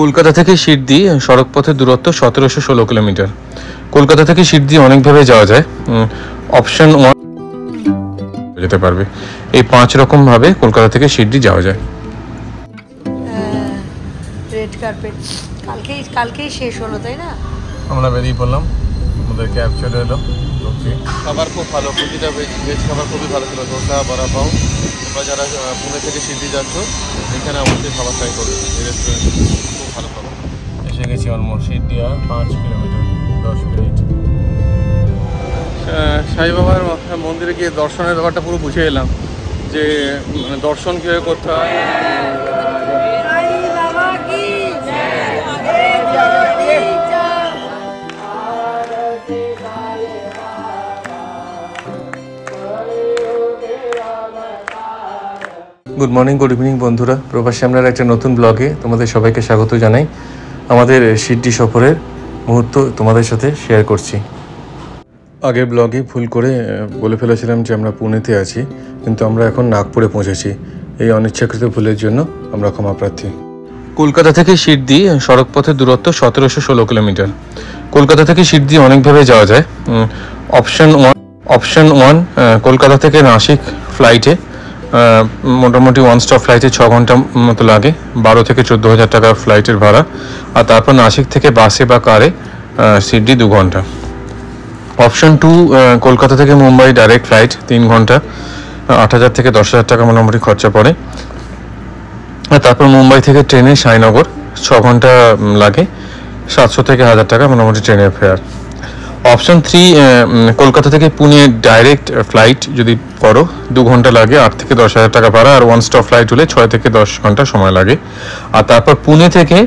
কলকাতা থেকে শিরডি সড়ক পথে দূরত্ব 1716 কিলোমিটার। কলকাতা থেকে শিরডি অনেকভাবে যাওয়া যায়। অপশন 1 যেতে পারবে। এই 5 রকম ভাবে কলকাতা থেকে শিরডি যাওয়া যায়। রেড কার্পেট কালকেই শেষ হলো, তাই না? আমরা বেরিয়ে পড়লাম, আমাদের ক্যাপচার হলো। ওকে, খাবার খুব ভালো, প্রতিটা ভেজ খাবার খুবই ভালো ছিল। ধোসা, বড়া পাও, তোমরা যারা পুনে থেকে শিরডি যাচ্ছ এখানে আমাদের খাবার ট্রাই করবে। এই রেস্টুরেন্ট খুব ভালো খাবার। এসে গেছি অলমোস্ট শিরডি আর 5 কিলোমিটার, 10 মিনিট। সাই বাবার মন্দিরে গিয়ে দর্শনের ব্যাপারটা পুরো বুঝে এলাম যে মানে দর্শন কীভাবে করতে হয়। গুড মর্নিং, গুড ইভিনিং বন্ধুরা, প্রবাসে আমরার একটা নতুন ব্লগে তোমাদের সবাইকে স্বাগত জানাই। আমাদের শিরডি সফরের মুহূর্ত তোমাদের সাথে শেয়ার করছি। আগের ব্লগে ভুল করে বলে ফেলেছিলাম যে আমরা পুনেতে আছি, কিন্তু আমরা এখন নাগপুরে পৌঁছেছি। এই অনিচ্ছাকৃত ভুলের জন্য আমরা ক্ষমাপ্রার্থী। কলকাতা থেকে শিরডি সড়ক পথের দূরত্ব 1716 কিলোমিটার। কলকাতা থেকে শিরডি অনেকভাবে যাওয়া যায়। অপশন ওয়ান কলকাতা থেকে নাশিক ফ্লাইটে মোটামুটি ওয়ান স্টপ ফ্লাইটে 6 ঘন্টা মতো লাগে, 12 থেকে 14,000 টাকা ফ্লাইটের ভাড়া। আর তারপর নাসিক থেকে বাসে বা কারে শিরডি 2 ঘন্টা। অপশন 2 কলকাতা থেকে মুম্বাই ডাইরেক্ট ফ্লাইট 3 ঘন্টা, 8,000 থেকে 10,000 টাকা মোটামুটি খরচা পড়ে। আর তারপর মুম্বাই থেকে ট্রেনে সাইনগর 6 ঘন্টা লাগে, 700 থেকে 1,000 টাকা মোটামুটি ট্রেনের ফেয়ার। অপশন 3 কলকাতা থেকে পুনে ডাইরেক্ট ফ্লাইট যদি করো 2 ঘন্টা লাগে, 8,000 থেকে 10,000 টাকা ভাড়া। আর ওয়ান স্টপ ফ্লাইট হলে 6 থেকে 10 ঘন্টা সময় লাগে। আর তারপর পুনে থেকে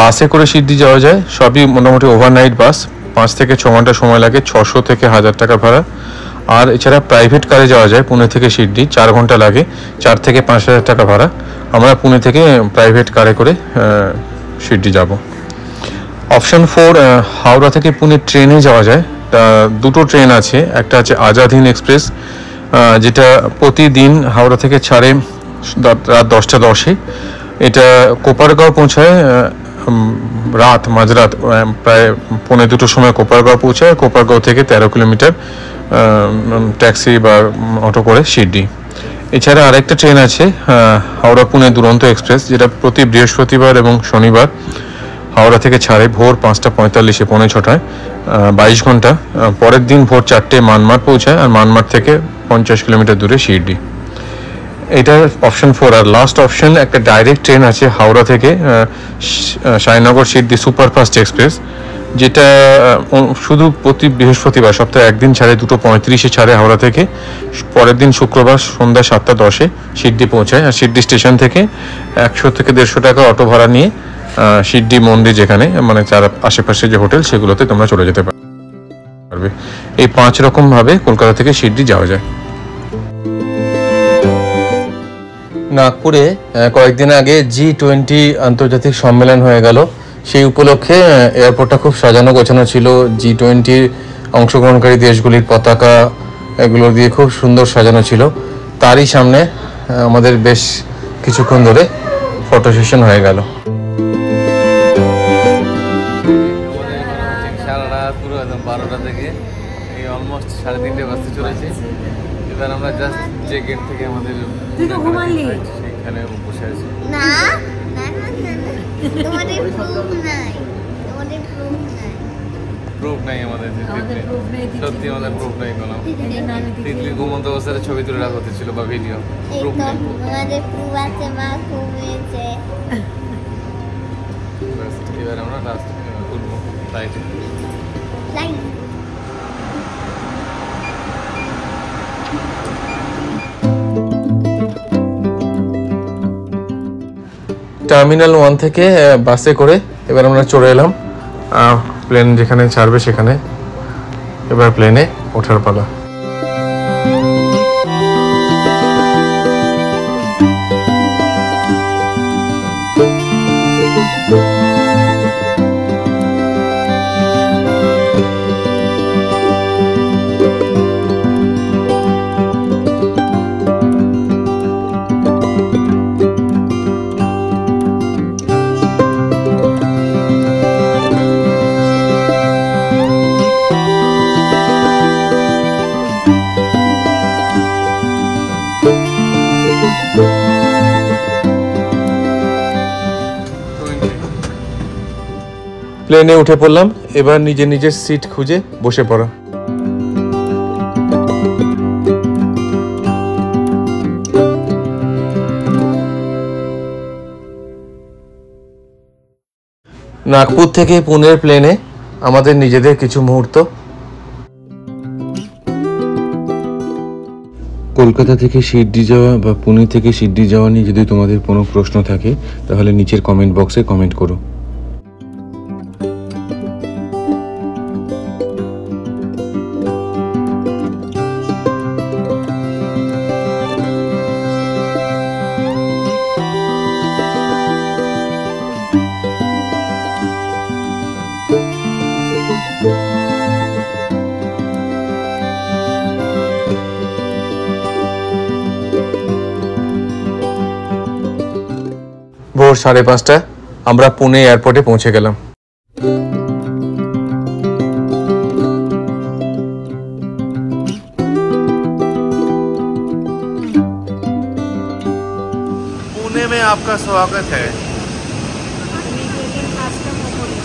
বাসে করে শিরডি যাওয়া যায়, সবই মোটামুটি ওভারনাইট বাস, 5 থেকে 6 ঘন্টা সময় লাগে, 600 থেকে 1,000 টাকা ভাড়া। আর এছাড়া প্রাইভেট কারে যাওয়া যায় পুনে থেকে শিরডি, 4 ঘন্টা লাগে, 4 থেকে 5,000 টাকা ভাড়া। আমরা পুনে থেকে প্রাইভেট কারে করে শিরডি যাব। অপশন 4 হাওড়া থেকে পুনে ট্রেনে যাওয়া যায়। দুটো ট্রেন আছে, একটা আছে আজাদ হিন্দ এক্সপ্রেস, যেটা প্রতিদিন হাওড়া থেকে ছাড়ে রাত 10:10-এ। এটা কোপারগাঁও পৌঁছায় রাত মাঝরাত প্রায় 1:45 সময় কোপারগাঁও পৌঁছায়। কোপারগাঁও থেকে 13 কিলোমিটার ট্যাক্সি বা অটো করে শিরডি। এছাড়া আরেকটা ট্রেন আছে হাওড়া পুনে দুরন্ত এক্সপ্রেস, যেটা প্রতি বৃহস্পতিবার এবং শনিবার হাওড়া থেকে ছাড়ে ভোর 5:45-এ 5:45-এ 22 ঘন্টা। পরের দিন ভোর 4টে মানমার পৌঁছায়, আর মানমার থেকে 50 কিলোমিটার দূরে শিরডি। এটা অপশন 4। আর লাস্ট অপশন একটা ডাইরেক্ট ট্রেন আছে হাওড়া থেকে সাইনগর শিরডি সুপারফাস্ট এক্সপ্রেস, যেটা শুধু প্রতি বৃহস্পতিবার সপ্তাহে একদিন ছাড়ে, 2:35-এ ছাড়ে হাওড়া থেকে। পরের দিন শুক্রবার সন্ধ্যা 7:10-এ শিরডি পৌঁছায়। আর শিরডি স্টেশন থেকে 100 থেকে 150 টাকা অটো ভাড়া নিয়ে শিরডি মন্দির যেখানে মানে তার আশেপাশে যে হোটেল সেগুলোতে তোমরা চলে যেতে পারবে। এই 5 রকমভাবে কলকাতা থেকে শিরডি যাওয়া যায়। নাগপুরে কয়েকদিন আগে G20 আন্তর্জাতিক সম্মেলন হয়ে গেল। সেই উপলক্ষে এয়ারপোর্টটা খুব সাজানো গোছানো ছিল। G20-র অংশগ্রহণকারী দেশগুলির পতাকা এগুলো দিয়ে খুব সুন্দর সাজানো ছিল। তারই সামনে আমাদের বেশ কিছুক্ষণ ধরে ফটো সেশন হয়ে গেল। ছবি তুলে রাখা হতেছিল বা ভিডিও টার্মিনাল 1 থেকে বাসে করে এবার আমরা চলে এলাম প্লেন যেখানে ছাড়বে সেখানে। এবার প্লেনে ওঠার পালা। প্লেনে উঠে পড়লাম, এবার নিজে নিজে সিট খুঁজে বসে পড়া। নাগপুর থেকে পুনের প্লেনে আমাদের নিজেদের কিছু মুহূর্ত। কলকাতা থেকে শিরডি যাওয়া বা পুনে থেকে শিরডি যাওয়া নিয়ে যদি তোমাদের কোনো প্রশ্ন থাকে তাহলে নিচের কমেন্ট বক্সে কমেন্ট করো। ভোর 5:30টায় আমরা পুনে এয়ারপোর্টে পৌঁছে গেলাম। পুনে মে আপকা স্বাগত হ্যায়।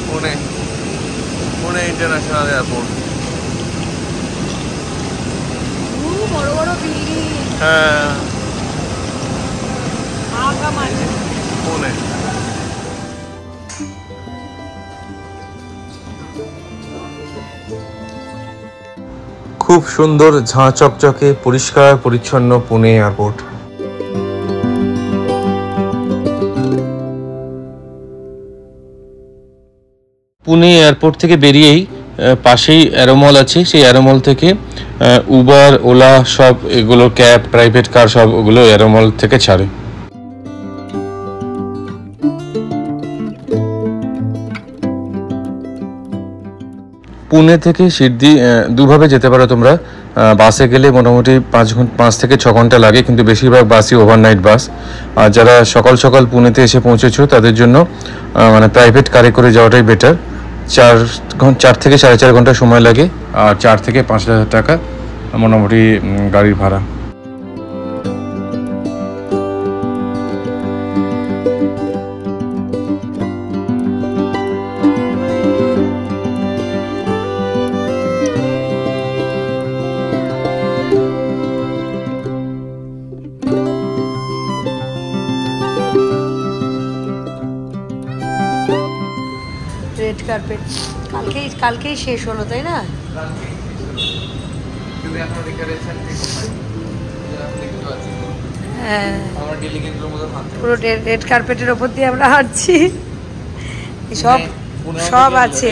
Pune Pune international airport. বড় বড় বিল্ডিং। হ্যাঁ। পুনে খুব সুন্দর, ঝাঁ চকচকে, পরিষ্কার পরিচ্ছন্ন পুনে এয়ারপোর্ট। পুনে এয়ারপোর্ট থেকে বেরিয়েই পাশেই অ্যারোমল আছে, সেই অ্যারোমল থেকে উবার, ওলা সব এগুলো ক্যাব, প্রাইভেট কার সব ওগুলো অ্যারোমল থেকে ছাড়ে। পুনে থেকে শিরডি দুভাবে যেতে পারো তোমরা। বাসে গেলে মোটামুটি 5 থেকে 6 ঘন্টা লাগে, কিন্তু বেশিরভাগ বাসই ওভারনাইট বাস। আর যারা সকাল সকাল পুনেতে এসে পৌঁছেছো তাদের জন্য মানে প্রাইভেট কারে করে যাওয়াটাই বেটার। 4 থেকে 4.5 ঘন্টা সময় লাগে, আর 4 থেকে 5,000 টাকা মোটামুটি গাড়ির ভাড়া। কালকেই শেষ হলো, তাই না? হ্যাঁ, পুরো রেড কার্পেটের ওপর দিয়ে আমরা হাঁটছি। সব সব আছে,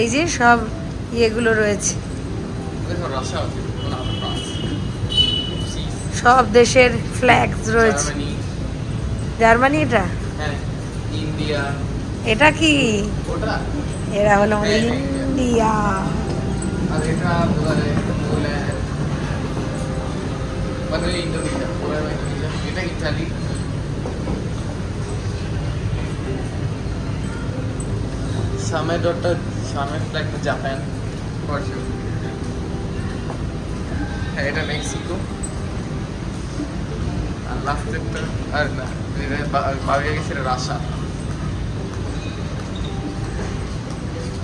এই যে সব ইয়েগুলো রয়েছে, সব দেশের ফ্ল্যাগস রয়েছে। জার্মানি, এটা ইন্ডিয়া, এটা কি এরা হলো ইন্ডিয়া, জাপান, এটা মেক্সিকো, আর না গেছে রাশিয়া।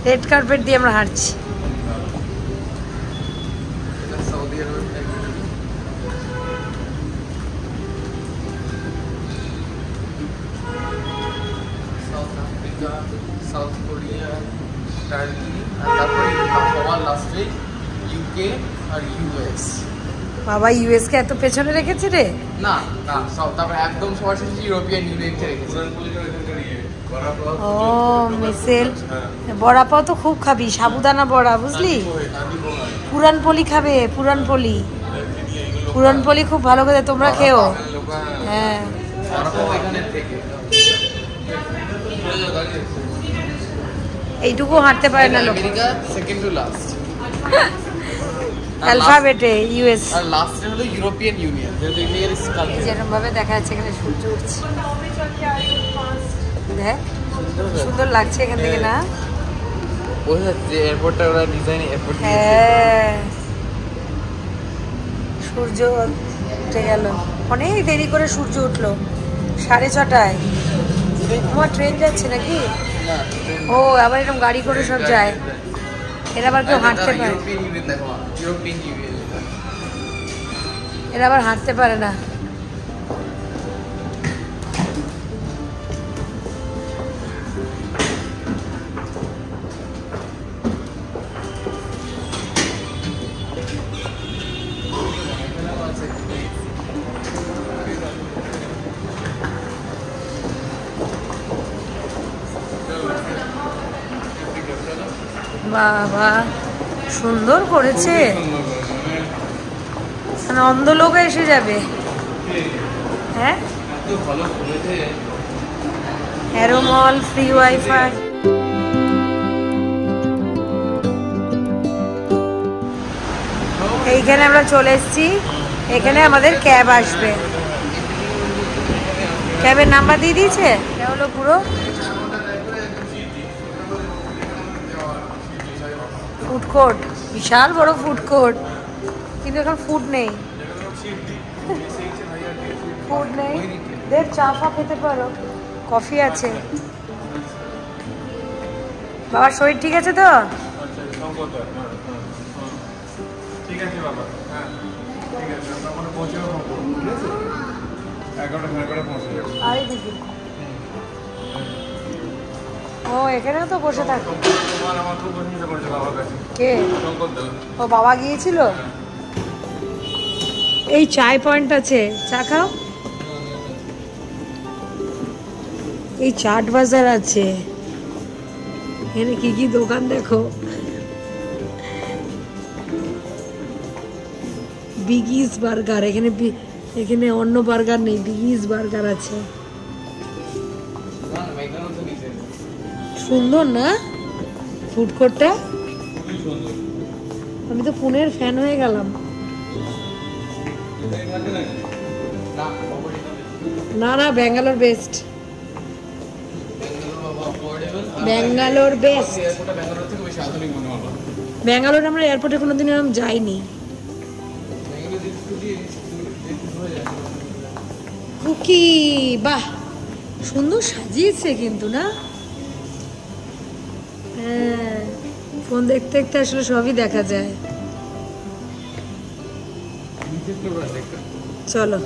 রেড কার্পেট দিয়ে আমরা হাঁটছি। বাবা, ইউএস কে এত পেছনে রেখেছে রে। না না, তারপর একদম সবার শেষে ইউরোপিয়ান ইউনিয়নকে রেখেছে। ও মিসেল বড়া পাও তো খুব খাবি, সাবুদানা বড়া, বুঝলি? পুরানপলি খাবে, পুরানপলি, পুরানপলি খুব ভালো করে তোমরা খেও। হ্যাঁ, এইটুকু হাঁটতে পারে না লোক। অ্যালফাবেটে ইউএস আর লাস্টে হলো ইউরোপিয়ান ইউনিয়ন। যেরকমভাবে দেখা যাচ্ছে এখানে সূর্য উঠছে, সুন্দর লাগছে এখান থেকে, না? হ্যাঁ, সূর্য উঠে গেল, অনেক দেরি করে সূর্য উঠলো, 6:30টায়। তোমার ট্রেন যাচ্ছে নাকি? ও আবার এরকম গাড়ি করে সব যায় এরা আবার কেউ হাঁটতে পারে এরা আবার হাঁটতে পারে না বাবা সুন্দর করেছে মানে অন্ধ লোক এসে যাবে হ্যাঁ তো ভালো করেছে এরোমল ফ্রি ওয়াইফাই এইখানে আমরা চলে এসেছি এখানে আমাদের ক্যাব আসবে ক্যাবের নাম্বার দিয়ে দিয়েছে এটা হলো পুরো ফুড কোর্ট বিশাল বড় ফুড কোর্ট কিন্তু এখন ফুড নেই দের চা ফা খেতে পারো কফি আছে বাবার শরীর ঠিক আছে তো ও এখানেও তো বসে থাকে কে ও বাবা গিয়েছিল এই চায় পয়েন্ট আছে চা খাও এই চাট বাজার আছে এখানে কি কি দোকান দেখো বিগিস বার্গার এখানে এখানে অন্য বার্গার নেই বিগিস বার্গার আছে সুন্দর না ফুড কোর্টটা আমি তো পুনের ফ্যান হয়ে গেলাম না না ব্যাঙ্গালোর বেস্ট ব্যাঙ্গালোর বেস্ট ব্যাঙ্গালোর আমরা এয়ারপোর্টে কোনোদিন এরকম যাইনি কুকি বাহ সুন্দর সাজিয়েছে কিন্তু না ফোন দেখতে দেখতে আসলে সবই দেখা যায় চলো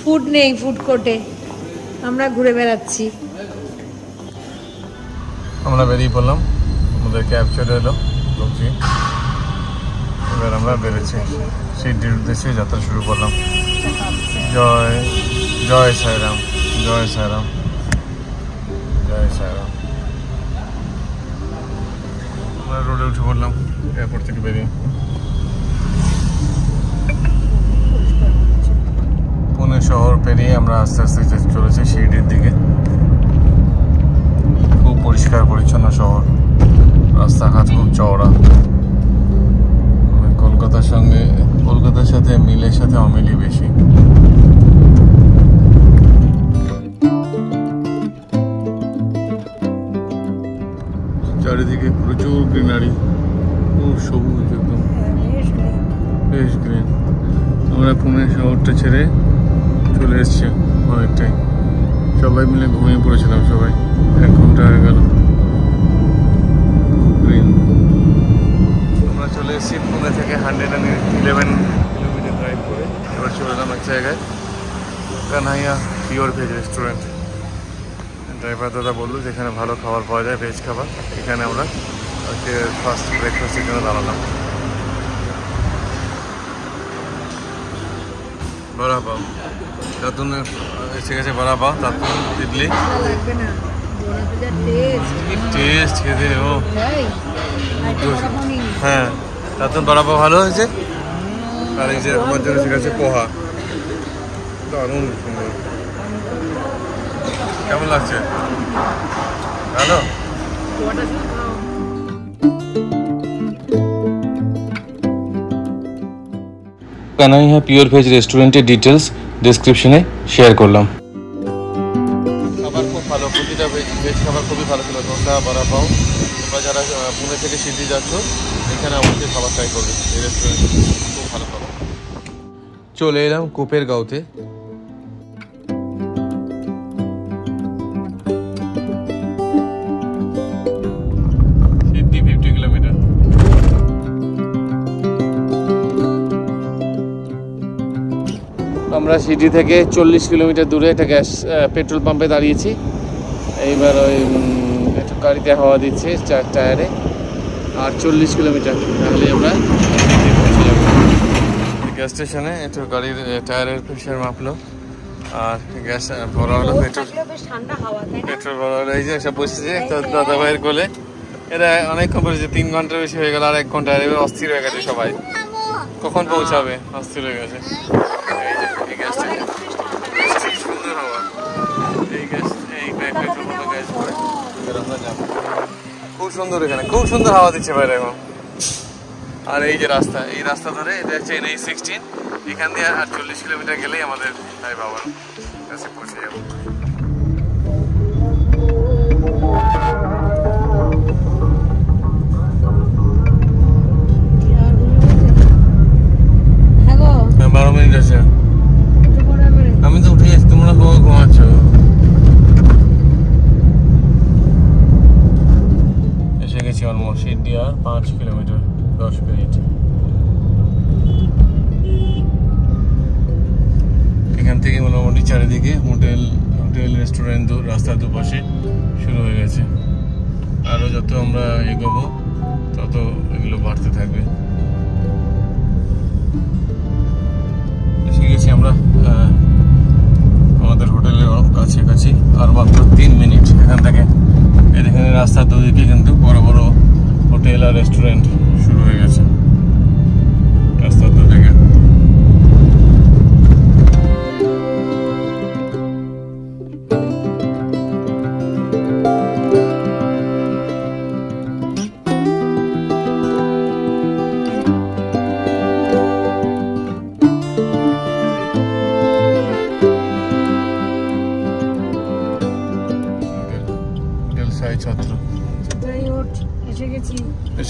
ফুড নেই ফুড কোর্টে আমরা ঘুরে বেড়াচ্ছি আমরা বেরিয়ে পড়লাম আমাদের ক্যাব চলে এলো লোকজি এবার আমরা বেরিয়েছি সিদ্ধির উদ্দেশ্যে যাত্রা শুরু করলাম জয় জয় সাইরাম জয় সাইরাম জয় সাইরাম আমরা রোডে উঠে পড়লাম এয়ারপোর্ট থেকে বেরিয়ে পুনে শহর পেরিয়ে আমরা আস্তে আস্তে চলেছি শিরডির দিকে খুব পরিষ্কার পরিচ্ছন্ন শহর রাস্তাঘাট খুব চওড়া কলকাতার সাথে মিলের সাথে অমিলই বেশি চারিদিকে প্রচুর গ্রিনারি খুব সবুজ একদম বেশ গ্রিন আমরা পুনে শহরটা ছেড়ে চলে এসছি অনেকটাই সবাই মিলে ঘুমিয়ে পড়েছিলাম সবাই 1 ঘন্টা হয়ে গেল খুব গ্রিন আমরা চলে এসছি পুনে থেকে 111 কিলোমিটার ড্রাইভ করে এবার চলে এলাম এক জায়গায় Kanhaiya pure veg restaurant driver দাদা বললো যেখানে ভালো খাবার পাওয়া যায় ভেজ খাবার এখানে আমরা আজকে ফার্স্ট ব্রেকফাস্টের জন্য দাঁড়ালাম বড়া পাও দাদুন এসে গেছে বড়া পাও দাদুন ইডলি টেস্ট খেতে ও হ্যাঁ দাদুন বড়া পাও ভালো হয়েছে আর এই যে আমার জন্য এসে গেছে পোহা দারুণ কেমন লাগছে ভালো কানহাইয়া পিওর ভেজ রেস্টুরেন্টের ডিটেলস ডেসক্রিপশনে শেয়ার করলাম খাবার খুব ভালো প্রতিটা ভেজ খাবার খুবই ভালো ছিল দোসা বড়া পাও বা যারা পুনে থেকে সিদ্ধি যাচ্ছ এখানে আমাদের খাবার ট্রাই করবে এই রেস্টুরেন্ট খুব ভালো খাবার চলে এলাম কোপেরগাঁওতে আমরা সিডি থেকে 40 কিলোমিটার দূরে একটা গ্যাস পেট্রোল পাম্পে দাঁড়িয়েছি। এইবার ওই একটু গাড়িতে হাওয়া দিচ্ছে চার টায়ারে, আর 40 কিলোমিটার তাহলে আমরা গ্যাস স্টেশনে একটু গাড়ির টায়ারের প্রেশার মাপলো আর গ্যাস ভরা হলো পেট্রোল। বেশ ঠান্ডা হাওয়া তাই না? পেট্রোল ভরা হলো, এই যে একটা বসেছে একটা দাদা ভাইয়ের কোলে। এরা অনেকক্ষণ বসেছে, 3 ঘন্টার বেশি হয়ে গেল, আর 1 ঘন্টা। এবার অস্থির হয়ে গেছে সবাই, কখন পৌঁছাবে, অস্থির হয়ে গেছে। খুব সুন্দর, এখানে খুব সুন্দর হাওয়া দিচ্ছে বাইরে এখন। আর এই যে রাস্তা, এই রাস্তা ধরে এটা হচ্ছে NH16, এখান দিয়ে আর 40 কিলোমিটার গেলেই আমাদের তাই বাবার কাছে পৌঁছে যাবো। আমি তো উঠে যাচ্ছি, তোমরা ঘুমাচ্ছ। এসে গেছি অলমোস্ট শিরডি, আর 5 কিলোমিটার 10 মিনিট। এখান থেকে মোটামুটি চারিদিকে হোটেল হোটেল রেস্টুরেন্ট রাস্তার দুপাশে শুরু হয়ে গেছে। আরও যত আমরা এগোবো তত এগুলো বাড়তে থাকবে। গেছি আমরা আমাদের হোটেলের কাছাকাছি, আর মাত্র 3 মিনিট এখান থেকে। এখানে রাস্তার দুদিকে কিন্তু বড় বড় হোটেল আর রেস্টুরেন্ট শুরু হয়ে গেছে রাস্তার দুদিকে।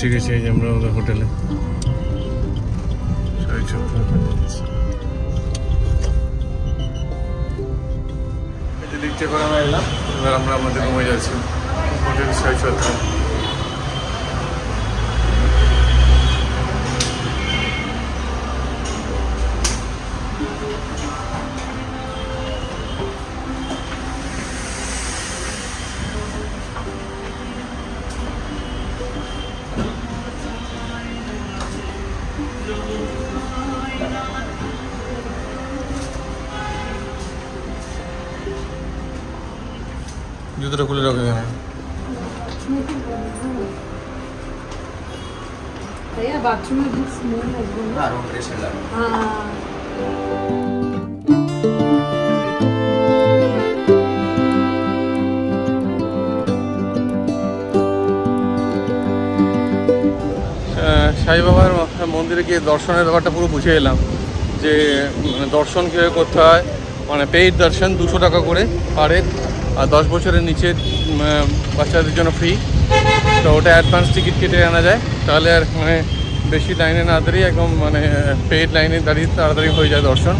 এসে গেছি এই যে আমরা আমাদের হোটেলে। এবার আমরা আমাদের রুমে যাচ্ছি, হোটেল 617। জুতোটা খুলে রাখো এখানে। সাই বাবার মন্দিরে গিয়ে দর্শনের ব্যাপারটা পুরো বুঝে এলাম যে দর্শন কীভাবে করতে হয়, মানে পেইড দর্শন 200 টাকা করে পারে, আর 10 বছরের নিচের বাচ্চাদের জন্য ফ্রি। তো ওটা অ্যাডভান্স টিকিট কেটে আনা যায়, তাহলে আর মানে বেশি লাইনে না দাঁড়িয়ে একদম মানে পেইড লাইনে দাঁড়িয়ে তাড়াতাড়ি হয়ে যায় দর্শন।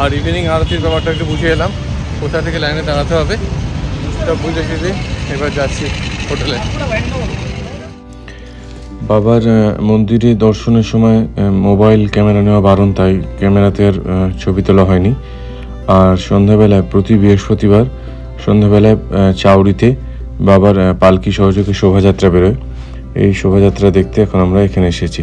আর ইভিনিং আরতির ব্যাপারটা একটু বুঝে এলাম, কোথা থেকে লাইনে দাঁড়াতে হবে সেটা বুঝে গেছি। এবার যাচ্ছি হোটেলে। বাবার মন্দিরে দর্শনের সময় মোবাইল ক্যামেরা নেওয়া বারণ, তাই ক্যামেরাতে আর ছবি তোলা হয়নি। আর সন্ধ্যাবেলায় প্রতি বৃহস্পতিবার সন্ধ্যাবেলায় চাউরিতে বাবার পালকি সহযোগে শোভাযাত্রা বেরোয়। এই শোভাযাত্রা দেখতে এখন আমরা এখানে এসেছি।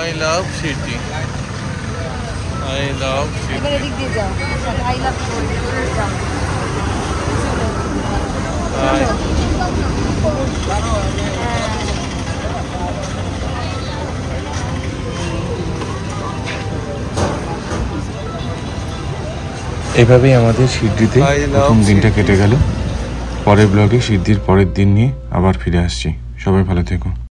I love Shirdi. I love এভাবেই আমাদের সিদ্ধিতে প্রথম দিনটা কেটে গেল। পরের ব্লগে সিদ্ধির পরের দিন নিয়ে আবার ফিরে আসছি। সবাই ভালো থেকো।